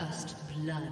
First blood.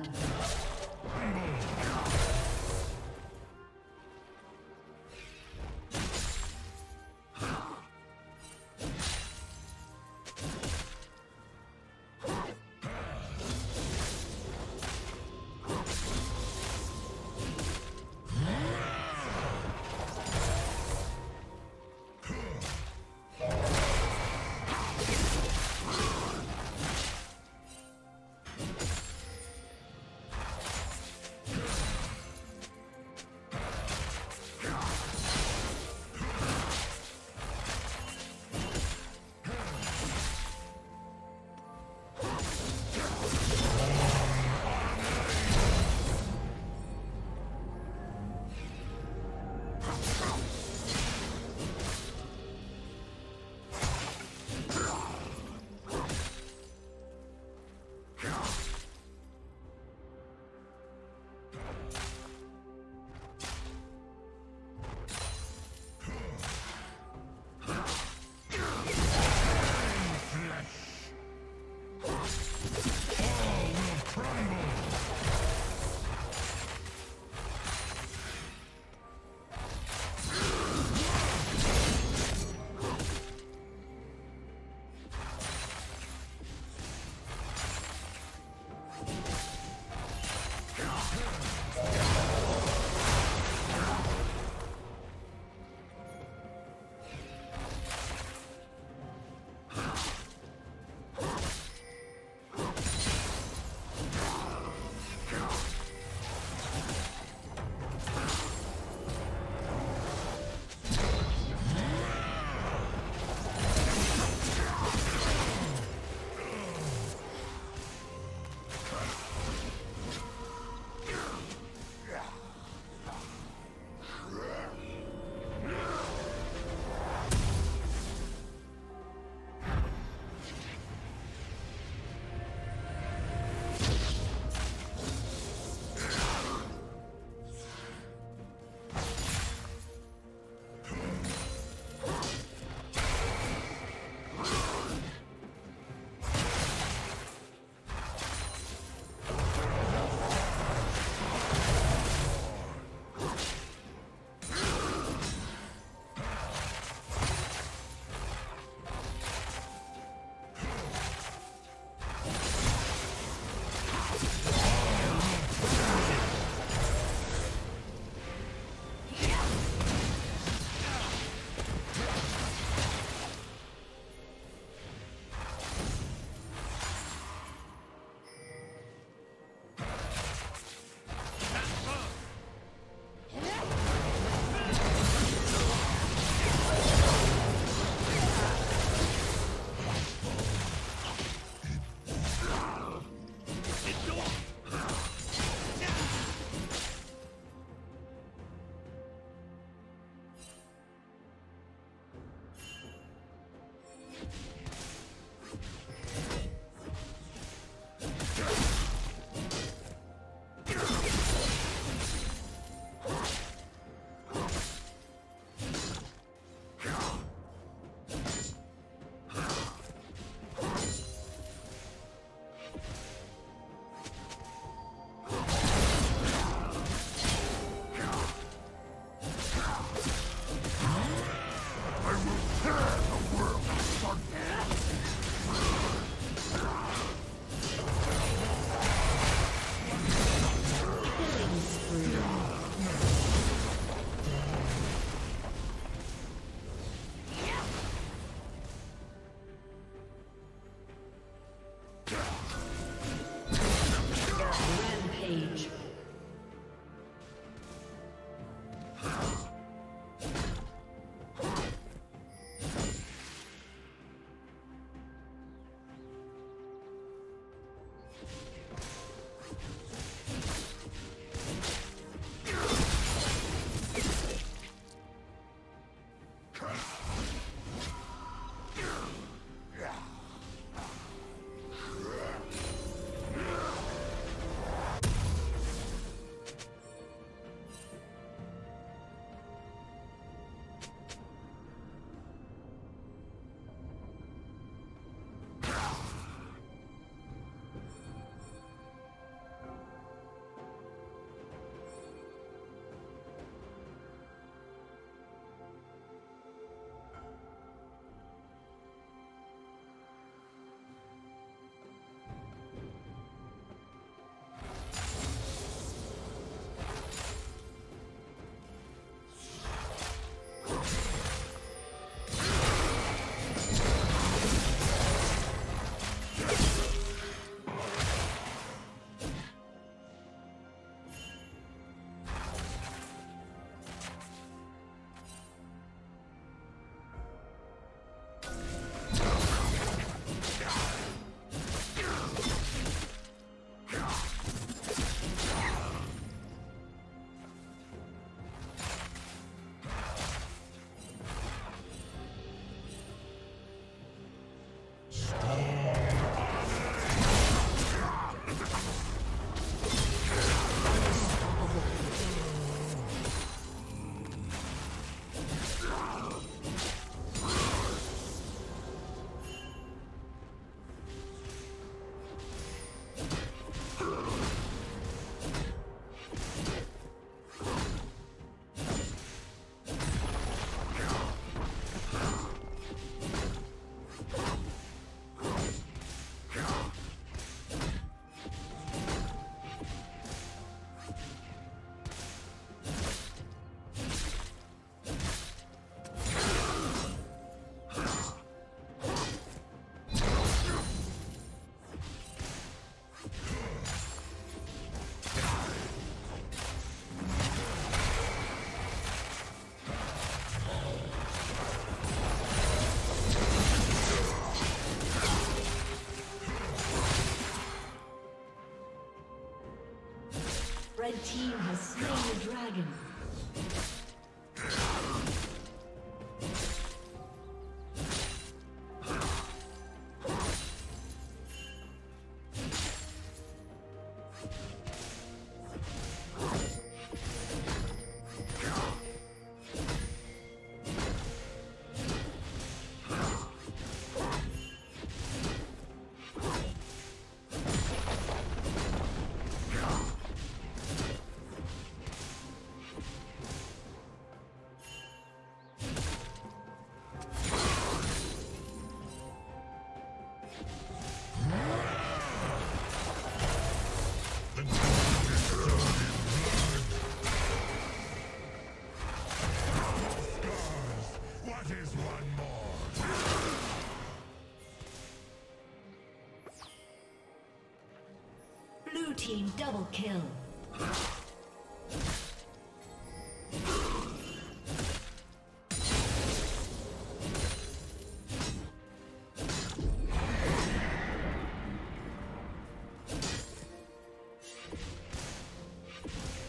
team double kill.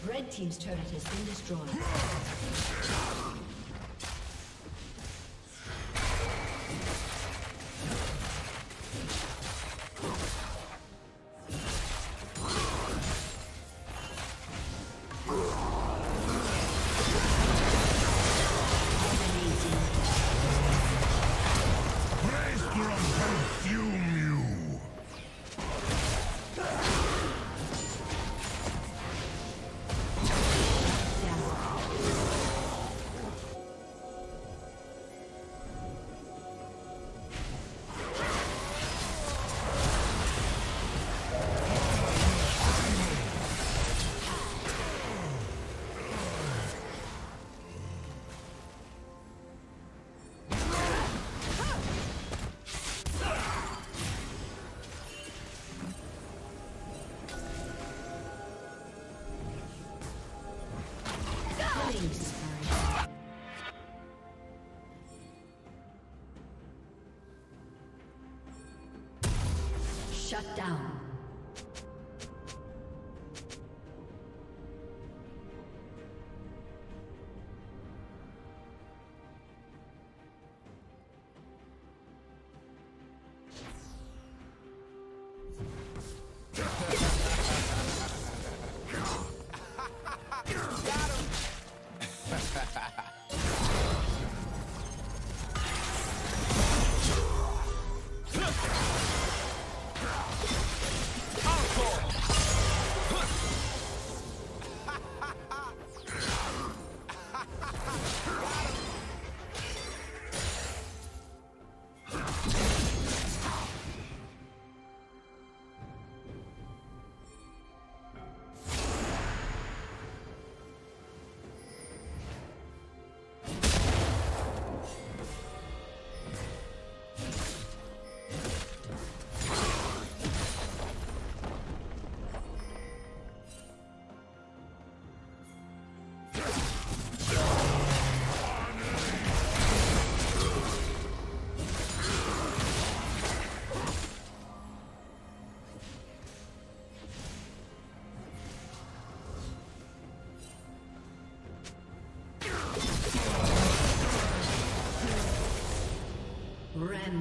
Red team's turret has been destroyed. Shut down.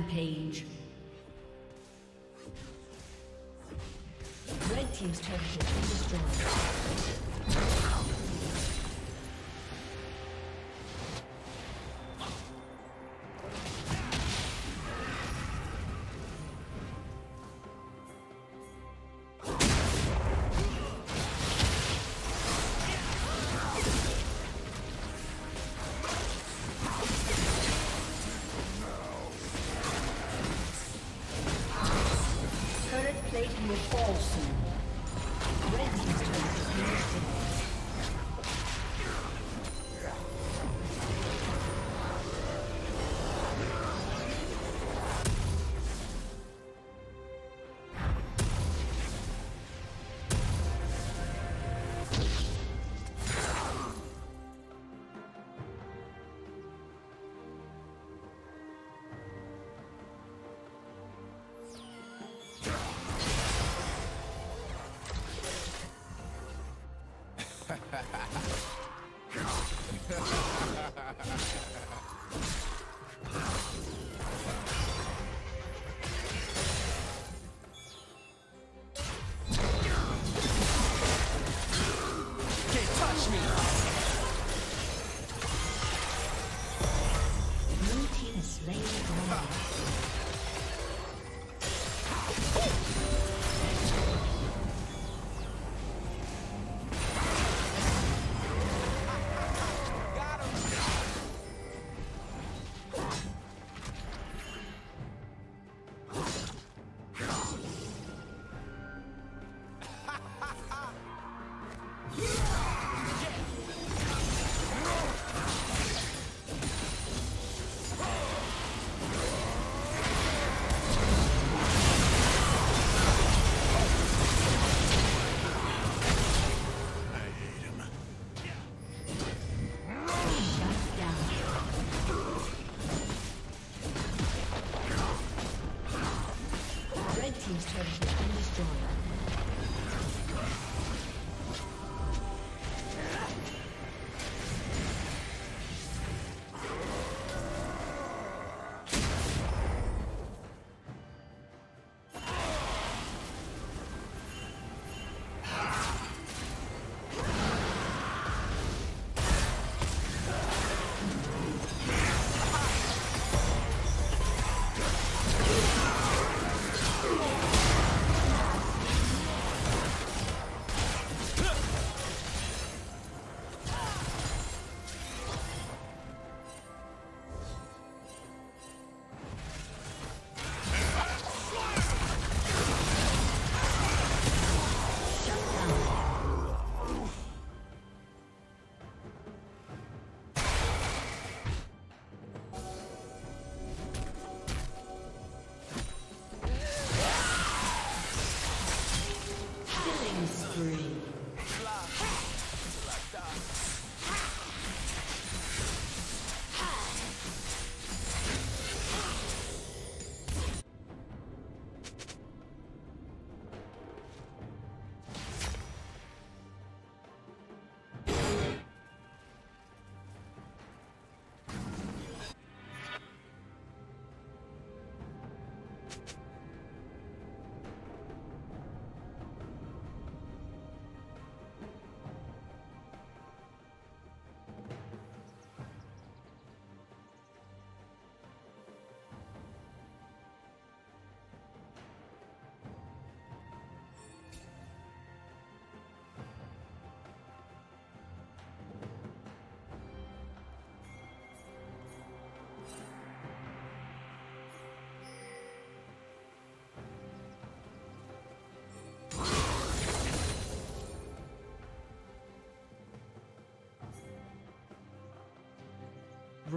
Page. Red team's turret has been destroyed.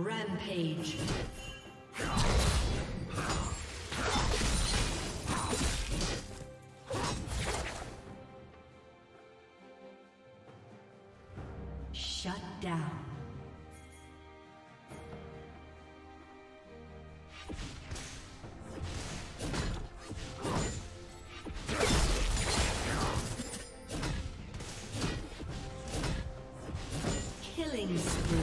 Rampage. Shut down. Killing spree.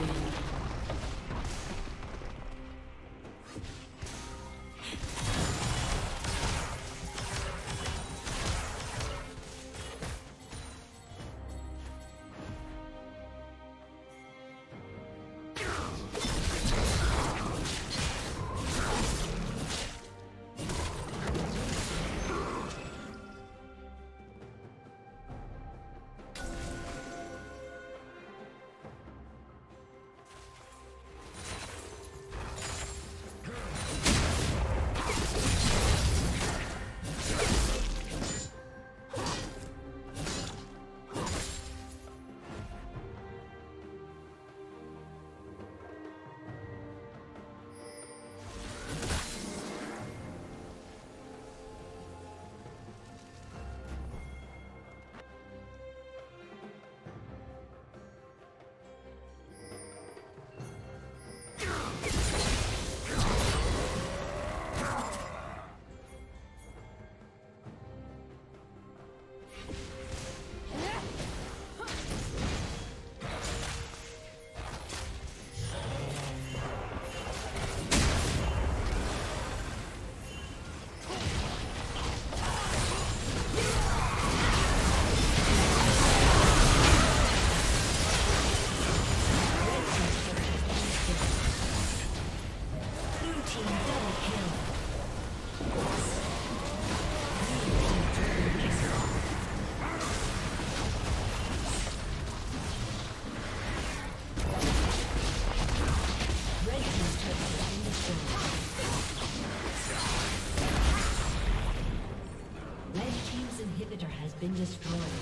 Been destroyed.